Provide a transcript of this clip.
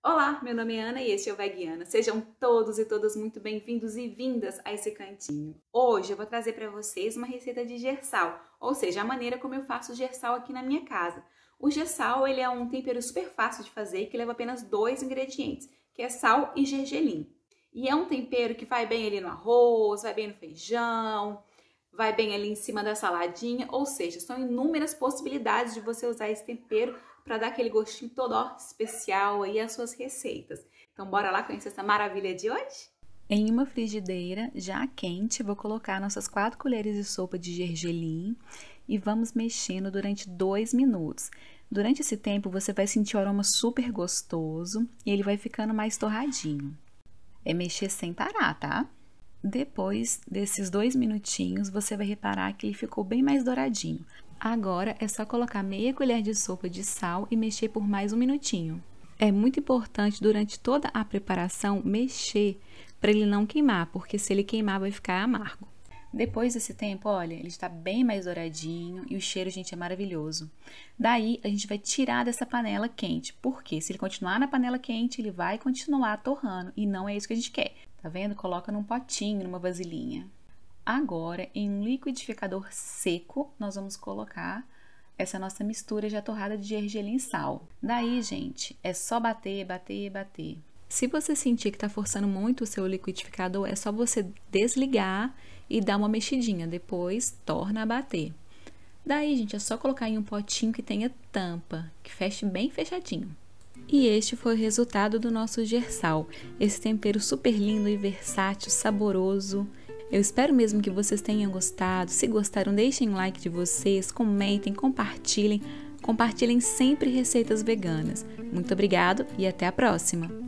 Olá, meu nome é Ana e este é o Vaguiana. Sejam todos e todas muito bem-vindos e vindas a esse cantinho. Hoje eu vou trazer para vocês uma receita de gersal, ou seja, a maneira como eu faço gersal aqui na minha casa. O gersal ele é um tempero super fácil de fazer que leva apenas dois ingredientes, que é sal e gergelim. E é um tempero que vai bem ali no arroz, vai bem no feijão, vai bem ali em cima da saladinha, ou seja, são inúmeras possibilidades de você usar esse tempero para dar aquele gostinho todo especial aí às suas receitas. Então bora lá conhecer essa maravilha de hoje? Em uma frigideira já quente, vou colocar nossas 4 colheres de sopa de gergelim e vamos mexendo durante 2 minutos. Durante esse tempo você vai sentir o aroma super gostoso e ele vai ficando mais torradinho. É mexer sem parar, tá? Depois desses 2 minutinhos você vai reparar que ele ficou bem mais douradinho. Agora é só colocar meia colher de sopa de sal e mexer por mais um minutinho. É muito importante durante toda a preparação mexer para ele não queimar, porque se ele queimar vai ficar amargo. Depois desse tempo, olha, ele está bem mais douradinho e o cheiro, gente, é maravilhoso. Daí a gente vai tirar dessa panela quente, porque se ele continuar na panela quente, ele vai continuar torrando e não é isso que a gente quer. Tá vendo? Coloca num potinho, numa vasilhinha. Agora, em um liquidificador seco, nós vamos colocar essa nossa mistura já torrada de gergelim e sal. Daí, gente, é só bater, bater, bater. Se você sentir que tá forçando muito o seu liquidificador, é só você desligar e dar uma mexidinha. Depois, torna a bater. Daí, gente, é só colocar em um potinho que tenha tampa, que feche bem fechadinho. E este foi o resultado do nosso gersal. Esse tempero super lindo e versátil, saboroso. Eu espero mesmo que vocês tenham gostado. Se gostaram, deixem o like de vocês, comentem, compartilhem. Compartilhem sempre receitas veganas. Muito obrigado e até a próxima!